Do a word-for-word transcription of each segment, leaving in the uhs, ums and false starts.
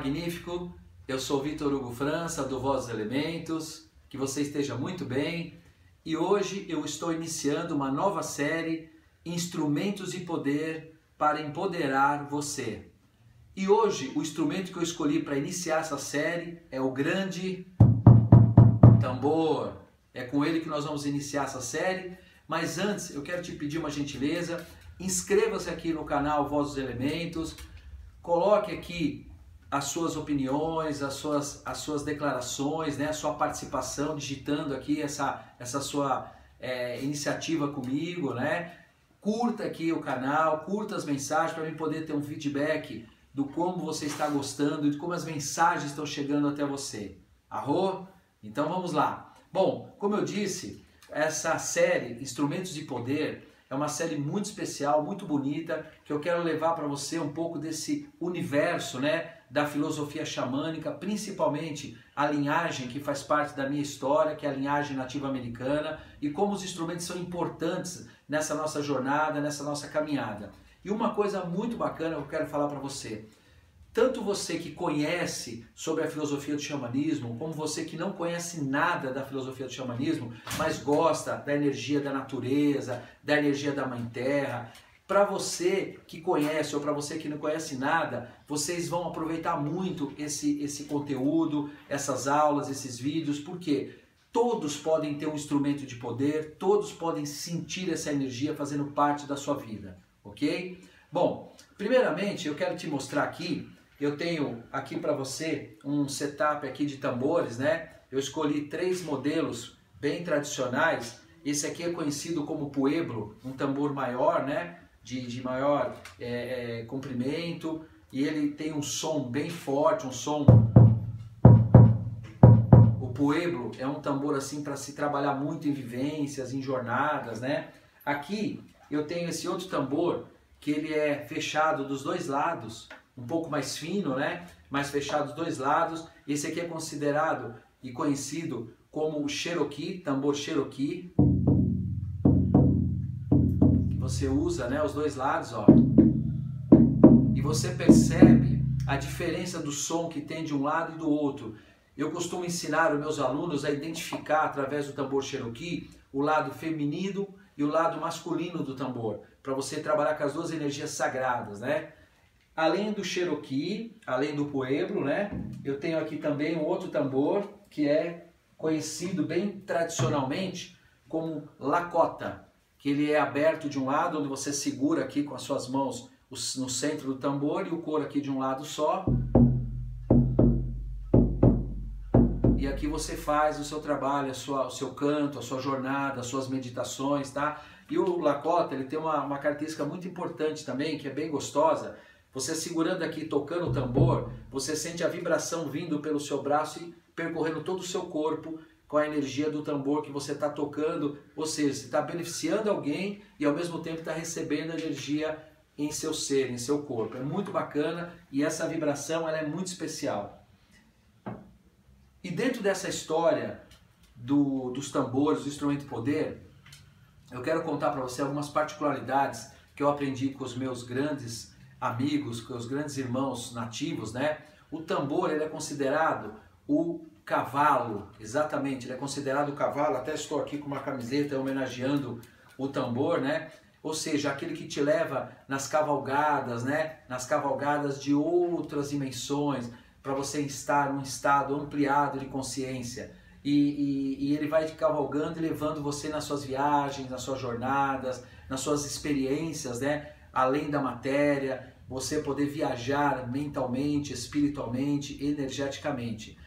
magnífico. Eu sou Vitor Hugo França, do Voz dos Elementos. Que você esteja muito bem. E hoje eu estou iniciando uma nova série, Instrumentos de Poder para Empoderar Você. E hoje o instrumento que eu escolhi para iniciar essa série é o grande tambor. É com ele que nós vamos iniciar essa série. Mas antes eu quero te pedir uma gentileza. Inscreva-se aqui no canal Voz dos Elementos, coloque aqui as suas opiniões, as suas, as suas declarações, né? A sua participação, digitando aqui essa, essa sua é, iniciativa comigo, né? Curta aqui o canal, curta as mensagens para mim poder ter um feedback do como você está gostando e de como as mensagens estão chegando até você. Arro? Então vamos lá. Bom, como eu disse, essa série Instrumentos de Poder é uma série muito especial, muito bonita, que eu quero levar para você um pouco desse universo, né, da filosofia xamânica, principalmente a linhagem que faz parte da minha história, que é a linhagem nativa americana, e como os instrumentos são importantes nessa nossa jornada, nessa nossa caminhada. E uma coisa muito bacana que eu quero falar para você, tanto você que conhece sobre a filosofia do xamanismo, como você que não conhece nada da filosofia do xamanismo, mas gosta da energia da natureza, da energia da Mãe Terra, para você que conhece ou para você que não conhece nada, vocês vão aproveitar muito esse, esse conteúdo, essas aulas, esses vídeos, porque todos podem ter um instrumento de poder, todos podem sentir essa energia fazendo parte da sua vida, ok? Bom, primeiramente eu quero te mostrar aqui. Eu tenho aqui para você um setup aqui de tambores, né? Eu escolhi três modelos bem tradicionais. Esse aqui é conhecido como Pueblo, um tambor maior, né? De, de maior é, é, comprimento, e ele tem um som bem forte, um som... O Pueblo é um tambor assim para se trabalhar muito em vivências, em jornadas, né? Aqui eu tenho esse outro tambor que ele é fechado dos dois lados, um pouco mais fino, né? Mais fechado dos dois lados. Esse aqui é considerado e conhecido como o Cherokee, tambor Cherokee. Que você usa, né? Os dois lados, ó. E você percebe a diferença do som que tem de um lado e do outro. Eu costumo ensinar os meus alunos a identificar através do tambor Cherokee o lado feminino e o lado masculino do tambor, para você trabalhar com as duas energias sagradas, né? Além do Cherokee, além do Pueblo, né? Eu tenho aqui também um outro tambor que é conhecido bem tradicionalmente como Lakota, que ele é aberto de um lado, onde você segura aqui com as suas mãos no centro do tambor e o couro aqui de um lado só. E aqui você faz o seu trabalho, a sua, o seu canto, a sua jornada, as suas meditações, tá? E o Lakota, ele tem uma, uma característica muito importante também, que é bem gostosa. Você segurando aqui, tocando o tambor, você sente a vibração vindo pelo seu braço e percorrendo todo o seu corpo com a energia do tambor que você está tocando. Ou seja, você está beneficiando alguém e ao mesmo tempo está recebendo a energia em seu ser, em seu corpo. É muito bacana e essa vibração ela é muito especial. E dentro dessa história do, dos tambores, do instrumento poder, eu quero contar para você algumas particularidades que eu aprendi com os meus grandes amigos, com os grandes irmãos nativos, né? O tambor, ele é considerado o cavalo, exatamente, ele é considerado o cavalo. Até estou aqui com uma camiseta homenageando o tambor, né? Ou seja, aquele que te leva nas cavalgadas, né? Nas cavalgadas de outras dimensões, para você estar num estado ampliado de consciência. E, e, e ele vai te cavalgando e levando você nas suas viagens, nas suas jornadas, nas suas experiências, né? Além da matéria, você poder viajar mentalmente, espiritualmente, energeticamente.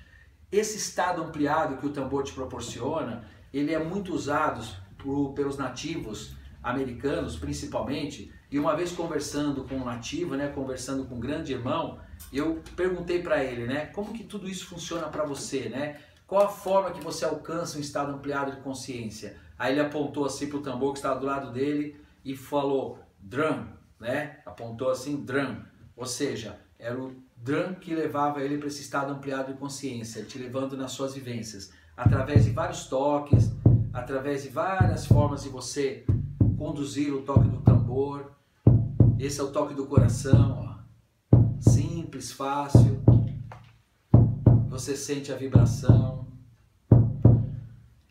Esse estado ampliado que o tambor te proporciona, ele é muito usado por, pelos nativos americanos, principalmente. E uma vez conversando com um nativo, né, conversando com um grande irmão, eu perguntei para ele, né, como que tudo isso funciona para você, né? Qual a forma que você alcança um estado ampliado de consciência? Aí ele apontou assim para o tambor que estava do lado dele e falou... Drum, né? Apontou assim, drum, ou seja, era o drum que levava ele para esse estado ampliado de consciência, te levando nas suas vivências, através de vários toques, através de várias formas de você conduzir o toque do tambor. Esse é o toque do coração, ó. Simples, fácil, você sente a vibração.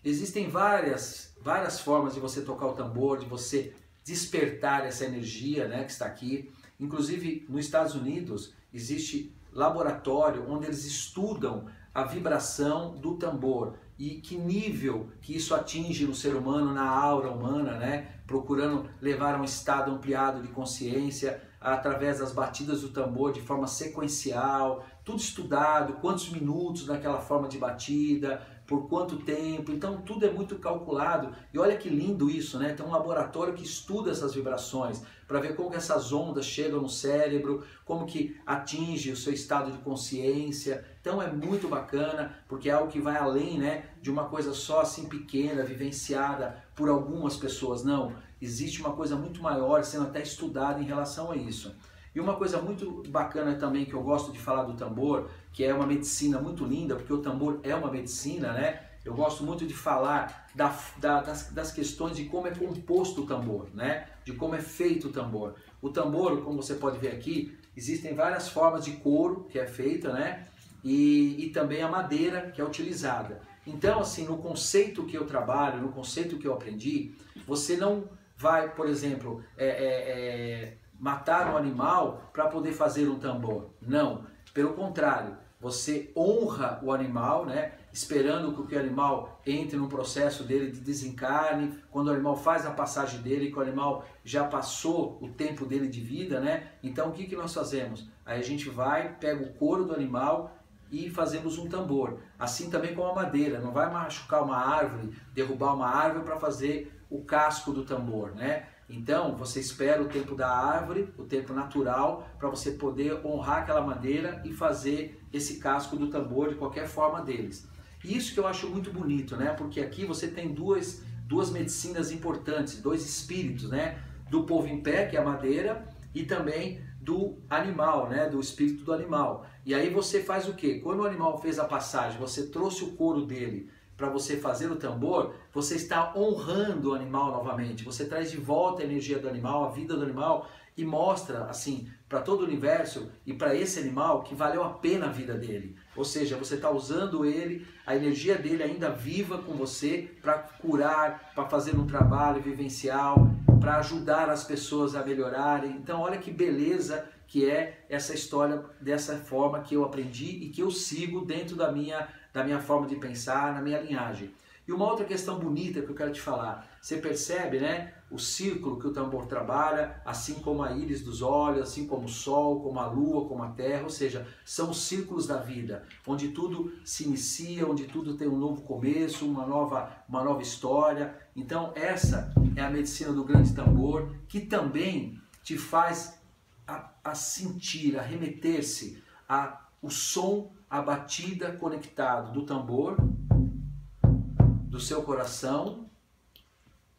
Existem várias, várias formas de você tocar o tambor, de você despertar essa energia, né, que está aqui. Inclusive, nos Estados Unidos, existe laboratório onde eles estudam a vibração do tambor e que nível que isso atinge no ser humano, na aura humana, né? Procurando levar a um estado ampliado de consciência através das batidas do tambor de forma sequencial, tudo estudado, quantos minutos naquela forma de batida, por quanto tempo, então tudo é muito calculado. E olha que lindo isso, né? Tem um laboratório que estuda essas vibrações para ver como que essas ondas chegam no cérebro, como que atinge o seu estado de consciência. Então é muito bacana, porque é algo que vai além, né, de uma coisa só assim pequena, vivenciada por algumas pessoas. Não, existe uma coisa muito maior sendo até estudada em relação a isso. E uma coisa muito bacana também que eu gosto de falar do tambor, que é uma medicina muito linda, porque o tambor é uma medicina, né? Eu gosto muito de falar da, da, das, das questões de como é composto o tambor, né? De como é feito o tambor. O tambor, como você pode ver aqui, existem várias formas de couro que é feita, né? E, e também a madeira que é utilizada. Então, assim, no conceito que eu trabalho, no conceito que eu aprendi, você não vai, por exemplo, é, é, é, matar um animal para poder fazer um tambor. Não, pelo contrário, você honra o animal, né? Esperando que o animal entre no processo dele de desencarne, quando o animal faz a passagem dele, que o animal já passou o tempo dele de vida, né? Então o que, que nós fazemos? Aí a gente vai, pega o couro do animal e fazemos um tambor. Assim também com a madeira, não vai machucar uma árvore, derrubar uma árvore para fazer o casco do tambor, né? Então, você espera o tempo da árvore, o tempo natural, para você poder honrar aquela madeira e fazer esse casco do tambor de qualquer forma deles. E isso que eu acho muito bonito, né? Porque aqui você tem duas, duas medicinas importantes, dois espíritos, né? Do povo em pé, que é a madeira, e também do animal, né? Do espírito do animal. E aí você faz o quê? Quando o animal fez a passagem, você trouxe o couro dele para você fazer o tambor, você está honrando o animal novamente. Você traz de volta a energia do animal, a vida do animal e mostra assim para todo o universo e para esse animal que valeu a pena a vida dele. Ou seja, você está usando ele, a energia dele ainda viva com você para curar, para fazer um trabalho vivencial, para ajudar as pessoas a melhorarem. Então olha que beleza que é essa história dessa forma que eu aprendi e que eu sigo dentro da minha da minha forma de pensar, na minha linhagem. E uma outra questão bonita que eu quero te falar, você percebe, né, o círculo que o tambor trabalha, assim como a íris dos olhos, assim como o sol, como a lua, como a terra, ou seja, são os círculos da vida, onde tudo se inicia, onde tudo tem um novo começo, uma nova, uma nova história. Então essa é a medicina do grande tambor, que também te faz a, a sentir, a remeter-se a o som, a batida conectada do tambor, do seu coração,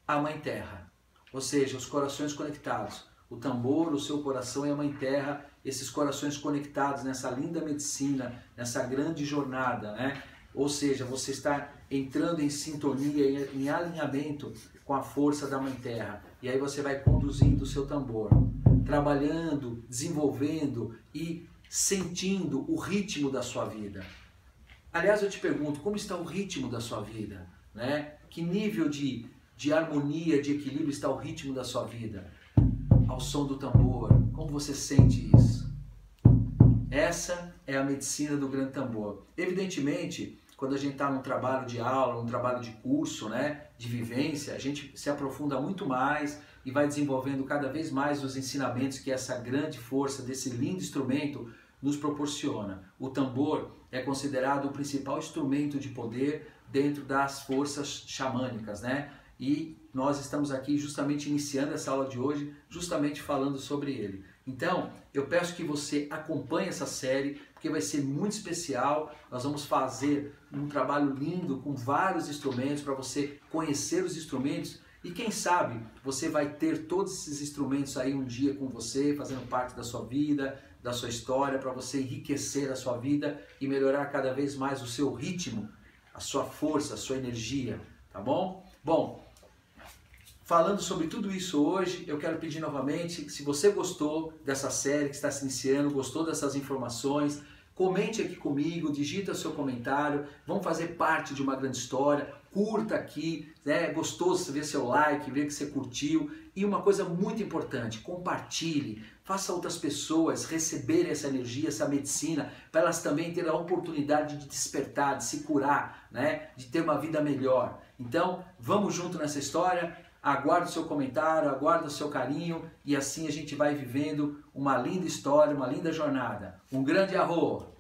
à Mãe Terra. Ou seja, os corações conectados. O tambor, o seu coração e a Mãe Terra, esses corações conectados nessa linda medicina, nessa grande jornada, né? Ou seja, você está entrando em sintonia, em alinhamento com a força da Mãe Terra. E aí você vai conduzindo o seu tambor, trabalhando, desenvolvendo e sentindo o ritmo da sua vida. Aliás, eu te pergunto, como está o ritmo da sua vida? Né? Que nível de, de harmonia, de equilíbrio está o ritmo da sua vida? Ao som do tambor, como você sente isso? Essa é a medicina do grande tambor. Evidentemente, quando a gente está num trabalho de aula, num trabalho de curso, né, de vivência, a gente se aprofunda muito mais e vai desenvolvendo cada vez mais os ensinamentos que essa grande força desse lindo instrumento nos proporciona. O tambor é considerado o principal instrumento de poder dentro das forças xamânicas, né? E nós estamos aqui justamente iniciando essa aula de hoje, justamente falando sobre ele. Então, eu peço que você acompanhe essa série, porque vai ser muito especial. Nós vamos fazer um trabalho lindo com vários instrumentos para você conhecer os instrumentos. E quem sabe você vai ter todos esses instrumentos aí um dia com você, fazendo parte da sua vida, da sua história, para você enriquecer a sua vida e melhorar cada vez mais o seu ritmo, a sua força, a sua energia, tá bom? Bom, falando sobre tudo isso hoje, eu quero pedir novamente, se você gostou dessa série que está se iniciando, gostou dessas informações, Comente aqui comigo, digita seu comentário, vamos fazer parte de uma grande história, curta aqui, né? Gostoso ver seu like, ver que você curtiu. E uma coisa muito importante, compartilhe, faça outras pessoas receberem essa energia, essa medicina, para elas também terem a oportunidade de despertar, de se curar, né? De ter uma vida melhor. Então, vamos junto nessa história, aguardo o seu comentário, aguardo o seu carinho e assim a gente vai vivendo uma linda história, uma linda jornada. Um grande arro!